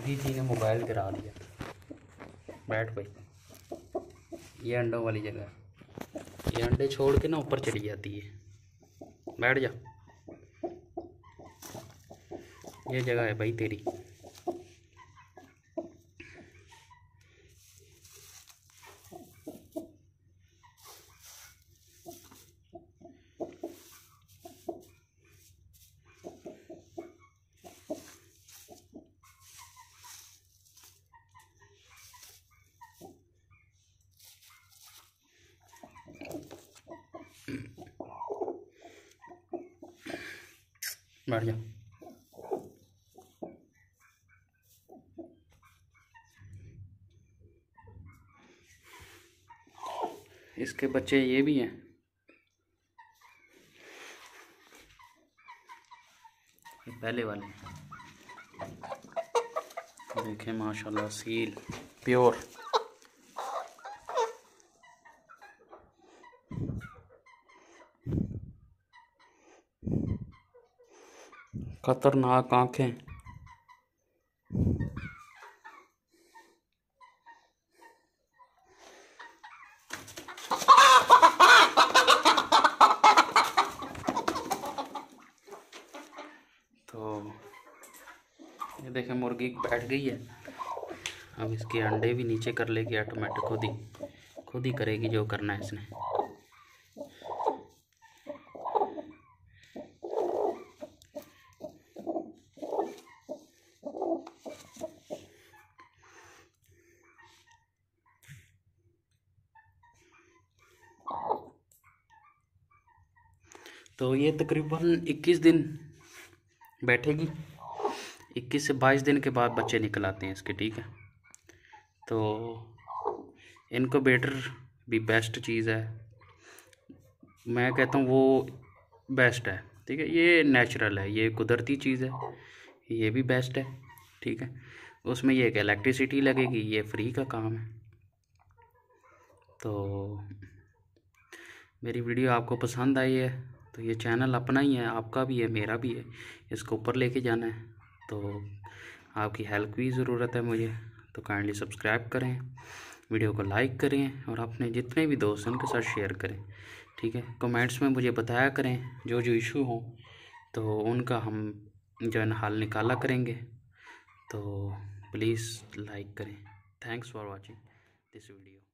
छोटी जी ने मोबाइल गिरा दिया। बैठ भाई, ये अंडों वाली जगह, ये अंडे छोड़ के ना ऊपर चली जाती है। बैठ जा, ये जगह है भाई तेरी। बैठ जा, इसके बच्चे ये भी हैं, पहले वाले देखें माशाल्लाह, सील प्योर। खतरनाक आंखें, तो ये देखें मुर्गी बैठ गई है। अब इसके अंडे भी नीचे कर लेगी ऑटोमेटिक, खुद ही करेगी जो करना है इसने। तो ये तकरीबन 21 दिन बैठेगी, 21 से 22 दिन के बाद बच्चे निकल आते हैं इसके, ठीक है। तो इनक्यूबेटर भी बेस्ट चीज़ है, मैं कहता हूँ वो बेस्ट है, ठीक है। ये नेचुरल है, ये कुदरती चीज़ है, ये भी बेस्ट है, ठीक है। उसमें ये कि इलेक्ट्रिसिटी लगेगी, ये फ्री का काम है। तो मेरी वीडियो आपको पसंद आई है तो ये चैनल अपना ही है, आपका भी है, मेरा भी है, इसको ऊपर लेके जाना है। तो आपकी हेल्प की ज़रूरत है मुझे, तो काइंडली सब्सक्राइब करें, वीडियो को लाइक करें और अपने जितने भी दोस्त हैं उनके साथ शेयर करें, ठीक है। कमेंट्स में मुझे बताया करें जो जो इशू हो, तो उनका हम जो है ना हल निकाला करेंगे। तो प्लीज़ लाइक करें। Thanks for watching this video.